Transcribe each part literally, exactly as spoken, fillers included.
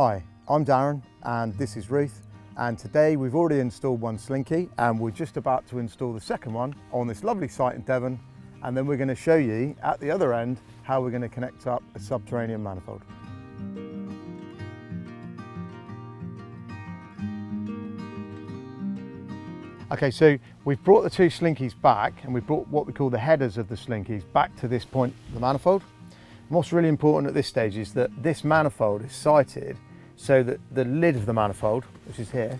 Hi, I'm Darren and this is Ruth, and today we've already installed one slinky and we're just about to install the second one on this lovely site in Devon, and then we're going to show you at the other end how we're going to connect up a subterranean manifold. Okay, so we've brought the two slinkies back and we've brought what we call the headers of the slinkies back to this point of the manifold. And what's really important at this stage is that this manifold is sighted so that the lid of the manifold, which is here,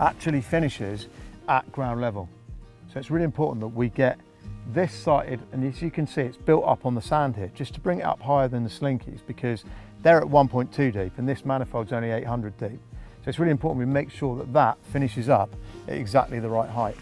actually finishes at ground level. So it's really important that we get this sighted, and as you can see, it's built up on the sand here, just to bring it up higher than the slinkies, because they're at one point two deep and this manifold's only eight hundred deep. So it's really important we make sure that that finishes up at exactly the right height.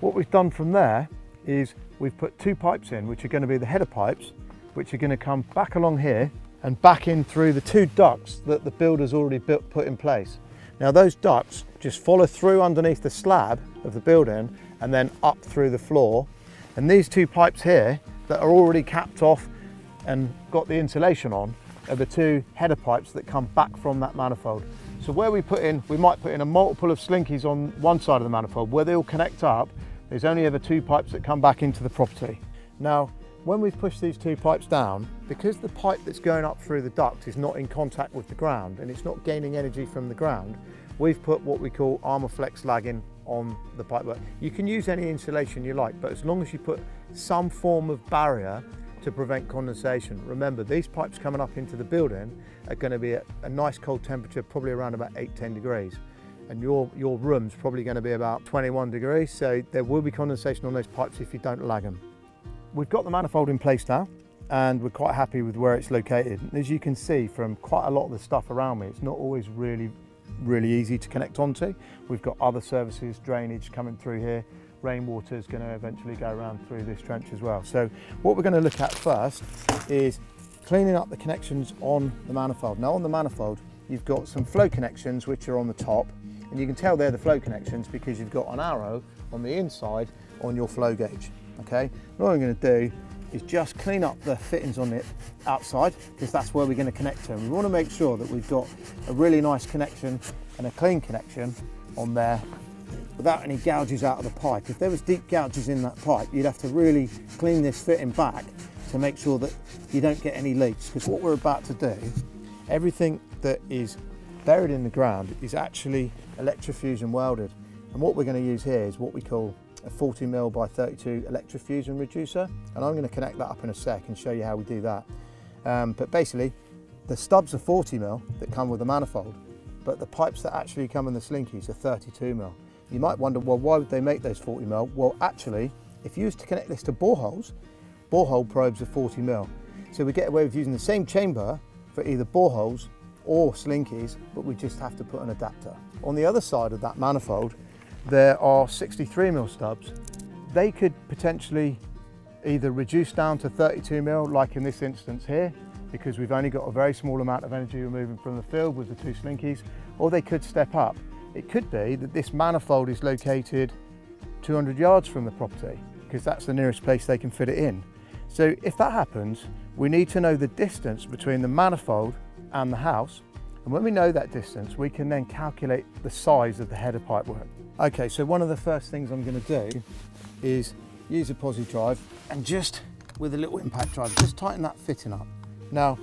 What we've done from there is we've put two pipes in, which are going to be the header pipes, which are going to come back along here and back in through the two ducts that the builder's already built, put in place. Now those ducts just follow through underneath the slab of the building and then up through the floor. And these two pipes here that are already capped off and got the insulation on are the two header pipes that come back from that manifold. So where we put in, we might put in a multiple of slinkies on one side of the manifold, where they all connect up, there's only ever two pipes that come back into the property. Now, when we've pushed these two pipes down, because the pipe that's going up through the duct is not in contact with the ground and it's not gaining energy from the ground, we've put what we call Armaflex lagging on the pipework. You can use any insulation you like, but as long as you put some form of barrier to prevent condensation. Remember, these pipes coming up into the building are going to be at a nice cold temperature, probably around about eight, ten degrees. And your, your room's probably going to be about twenty-one degrees, so there will be condensation on those pipes if you don't lag them. We've got the manifold in place now and we're quite happy with where it's located. As you can see from quite a lot of the stuff around me, it's not always really, really easy to connect onto. We've got other services, drainage coming through here. Rainwater is going to eventually go around through this trench as well. So what we're going to look at first is cleaning up the connections on the manifold. Now on the manifold, you've got some flow connections which are on the top, and you can tell they're the flow connections because you've got an arrow on the inside on your flow gauge. Okay, what I'm going to do is just clean up the fittings on the outside, because that's where we're going to connect to. We want to make sure that we've got a really nice connection and a clean connection on there without any gouges out of the pipe. If there was deep gouges in that pipe, you'd have to really clean this fitting back to make sure that you don't get any leaks, because what we're about to do, everything that is buried in the ground is actually electrofusion welded. And what we're going to use here is what we call a forty mil by thirty-two electrofusion reducer, and I'm going to connect that up in a sec and show you how we do that. Um, but basically, the stubs are forty mil that come with the manifold, but the pipes that actually come in the slinkies are thirty-two mil. You might wonder, well, why would they make those forty mil? Well, actually, if you was to connect this to boreholes, borehole probes are forty mil. So we get away with using the same chamber for either boreholes or slinkies, but we just have to put an adapter. On the other side of that manifold, there are sixty-three mil stubs. They could potentially either reduce down to thirty-two mil, like in this instance here, because we've only got a very small amount of energy we're moving from the field with the two slinkies, or they could step up. It could be that this manifold is located two hundred yards from the property, because that's the nearest place they can fit it in. So if that happens, we need to know the distance between the manifold and the house. And when we know that distance, we can then calculate the size of the header pipework. Okay, so one of the first things I'm going to do is use a posi drive and just with a little impact driver, just tighten that fitting up. Now,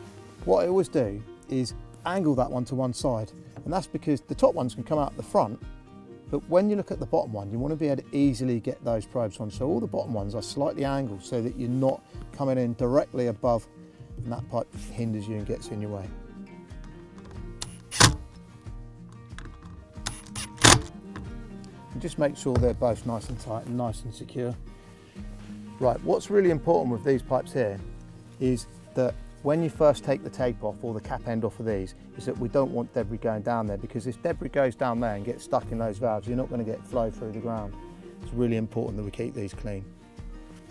what I always do is angle that one to one side, and that's because the top ones can come out the front, but when you look at the bottom one, you want to be able to easily get those probes on. So all the bottom ones are slightly angled so that you're not coming in directly above and that pipe hinders you and gets in your way. Just make sure they're both nice and tight and nice and secure. Right, what's really important with these pipes here is that when you first take the tape off or the cap end off of these, is that we don't want debris going down there, because if debris goes down there and gets stuck in those valves, you're not going to get flow through the ground. It's really important that we keep these clean.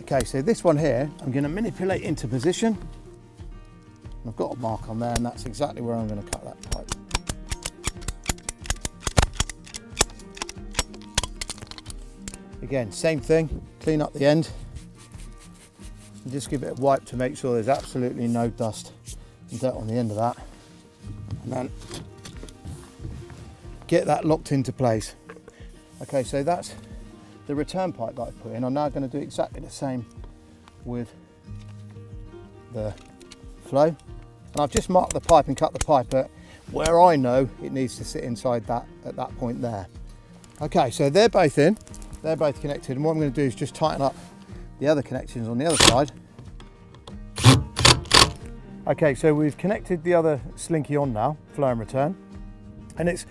Okay, so this one here, I'm going to manipulate into position. I've got a mark on there and that's exactly where I'm going to cut that pipe. Again, same thing, clean up the end and just give it a wipe to make sure there's absolutely no dust and dirt on the end of that. and then get that locked into place. Okay, so that's the return pipe that I've put in. I'm now going to do exactly the same with the flow. And I've just marked the pipe and cut the pipe at where I know it needs to sit inside that, at that point there. Okay, so they're both in, they're both connected. And what I'm going to do is just tighten up the other connections on the other side. Okay, so we've connected the other slinky on now, flow and return. And it's,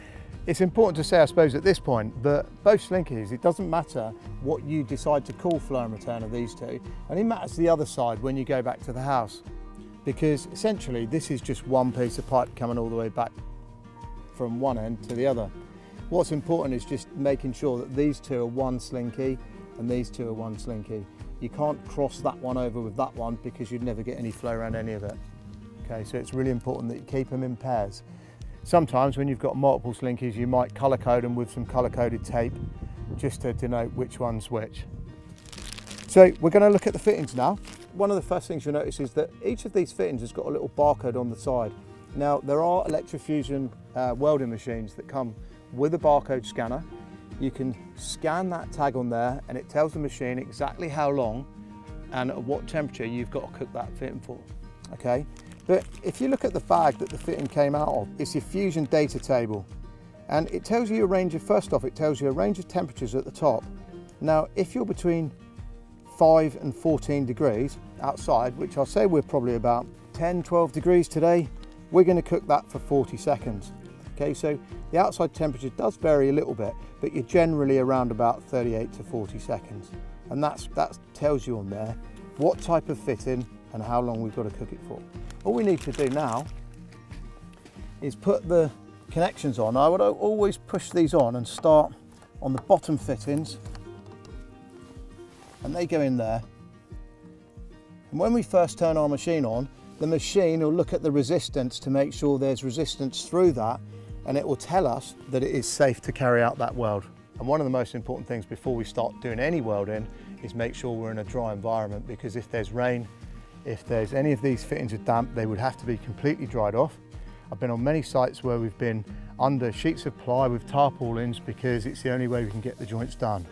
it's important to say, I suppose, at this point, that both slinkies, it doesn't matter what you decide to call flow and return of these two. And it matters the other side when you go back to the house, because essentially this is just one piece of pipe coming all the way back from one end to the other. What's important is just making sure that these two are one slinky and these two are one slinky. You can't cross that one over with that one because you'd never get any flow around any of it. Okay, so it's really important that you keep them in pairs. Sometimes when you've got multiple slinkies, you might color code them with some color coded tape just to denote which one's which. So we're going to look at the fittings now. One of the first things you'll notice is that each of these fittings has got a little barcode on the side. Now, there are electrofusion uh, welding machines that come with a barcode scanner. You can scan that tag on there and it tells the machine exactly how long and at what temperature you've got to cook that fitting for, okay? But if you look at the bag that the fitting came out of, it's your fusion data table. And it tells you a range of, first off, it tells you a range of temperatures at the top. Now, if you're between five and fourteen degrees outside, which I'll say we're probably about ten, twelve degrees today, we're gonna cook that for forty seconds. Okay, so the outside temperature does vary a little bit, but you're generally around about thirty-eight to forty seconds. And that's, that tells you on there what type of fitting and how long we've got to cook it for. All we need to do now is put the connections on. I would always push these on and start on the bottom fittings, and they go in there. And when we first turn our machine on, the machine will look at the resistance to make sure there's resistance through that, and it will tell us that it is safe to carry out that weld. And one of the most important things before we start doing any welding is make sure we're in a dry environment, because if there's rain, if there's any of these fittings are damp, they would have to be completely dried off. I've been on many sites where we've been under sheets of ply with tarpaulins because it's the only way we can get the joints done.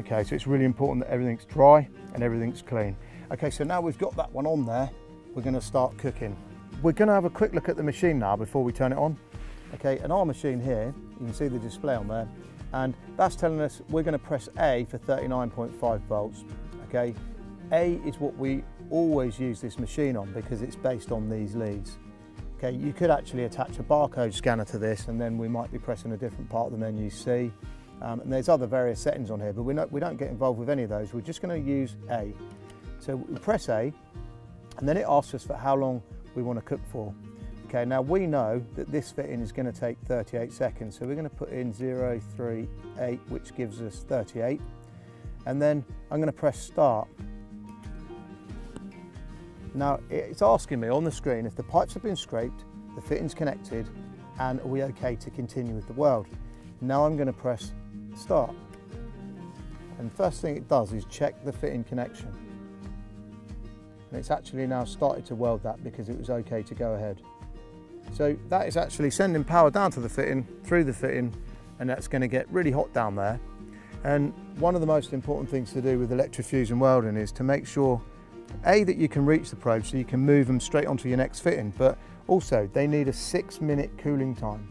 Okay, so it's really important that everything's dry and everything's clean. Okay, so now we've got that one on there, we're gonna start cooking. We're gonna have a quick look at the machine now before we turn it on. Okay, and our machine here, you can see the display on there, and that's telling us we're gonna press A for thirty-nine point five volts, okay? A is what we always use this machine on because it's based on these leads. Okay, you could actually attach a barcode scanner to this and then we might be pressing a different part of the menu C. Um, and there's other various settings on here, but we're not, we don't get involved with any of those. We're just going to use A. So we press A, and then it asks us for how long we want to cook for. Okay, now we know that this fitting is going to take thirty-eight seconds, so we're going to put in zero three eight, which gives us thirty-eight. And then I'm going to press start. Now it's asking me on the screen if the pipes have been scraped, the fitting's connected, and are we okay to continue with the weld. Now I'm going to press start. And first thing it does is check the fitting connection. And it's actually now started to weld that because it was okay to go ahead. So that is actually sending power down to the fitting, through the fitting, and that's going to get really hot down there. And one of the most important things to do with electrofusion welding is to make sure, A, that you can reach the probe so you can move them straight onto your next fitting, but also they need a six minute cooling time.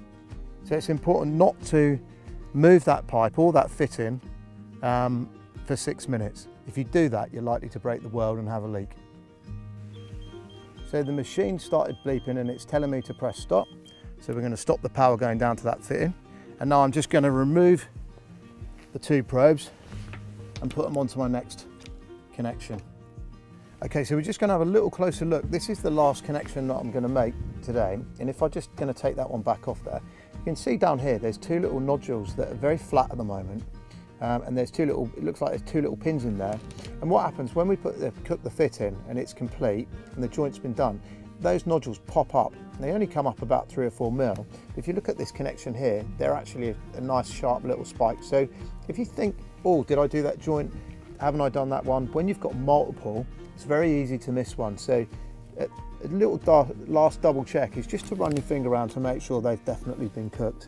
So it's important not to move that pipe or that fitting um, for six minutes. If you do that, you're likely to break the weld and have a leak. So the machine started bleeping and it's telling me to press stop. So we're going to stop the power going down to that fitting. And now I'm just going to remove the two probes and put them onto my next connection. Okay, so we're just going to have a little closer look. This is the last connection that I'm going to make today. And if I'm just going to take that one back off there, you can see down here, there's two little nodules that are very flat at the moment. Um, and there's two little, it looks like there's two little pins in there. And what happens when we put the, cook the fit in and it's complete and the joint's been done, those nodules pop up. They only come up about three or four mil. If you look at this connection here, they're actually a, a nice sharp little spike. So if you think, oh, did I do that joint? Haven't I done that one? When you've got multiple, it's very easy to miss one. So at, a little last double check is just to run your finger around to make sure they've definitely been cooked.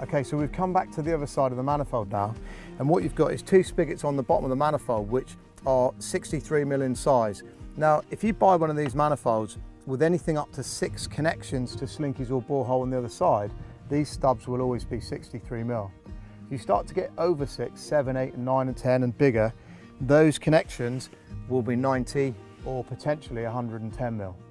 Okay, so we've come back to the other side of the manifold now, and what you've got is two spigots on the bottom of the manifold which are sixty-three millimeter in size. Now, if you buy one of these manifolds with anything up to six connections to slinkies or borehole on the other side, these stubs will always be sixty-three millimeter. If you start to get over six, seven, eight, and nine, and ten, and bigger, those connections will be ninety or potentially one hundred and ten millimeter.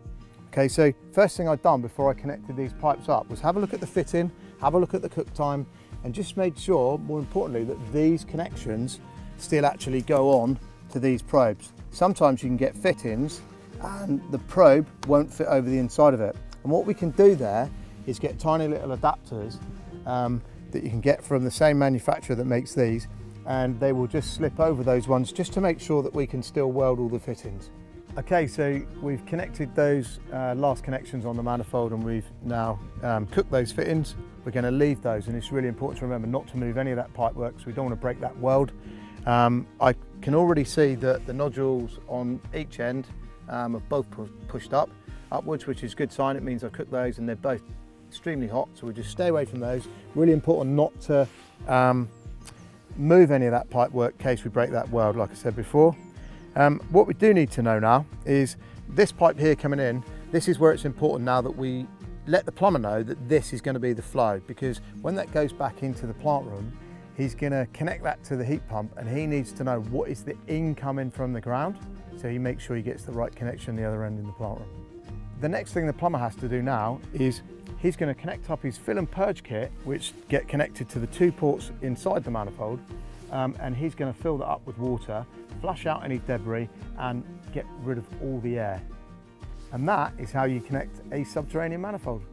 Okay, so first thing I'd done before I connected these pipes up was have a look at the fitting, have a look at the cook time, and just made sure, more importantly, that these connections still actually go on to these probes. Sometimes you can get fittings and the probe won't fit over the inside of it. And what we can do there is get tiny little adapters um, that you can get from the same manufacturer that makes these, and they will just slip over those ones just to make sure that we can still weld all the fittings. Okay, so we've connected those uh, last connections on the manifold, and we've now um, cooked those fittings. We're going to leave those, and it's really important to remember not to move any of that pipe work because we don't want to break that weld. Um, I can already see that the nodules on each end um, are both pu pushed up upwards, which is a good sign. It means I cooked those and they're both extremely hot, so we'll just stay away from those. Really important not to um, move any of that pipe work in case we break that weld, like I said before. Um, what we do need to know now is this pipe here coming in, this is where it's important now that we let the plumber know that this is going to be the flow, because when that goes back into the plant room, he's going to connect that to the heat pump, and he needs to know what is the incoming from the ground, so he makes sure he gets the right connection the other end in the plant room. The next thing the plumber has to do now is he's going to connect up his fill and purge kit, which get connected to the two ports inside the manifold, um, and he's going to fill that up with water, flush out any debris and get rid of all the air. And that is how you connect a subterranean manifold.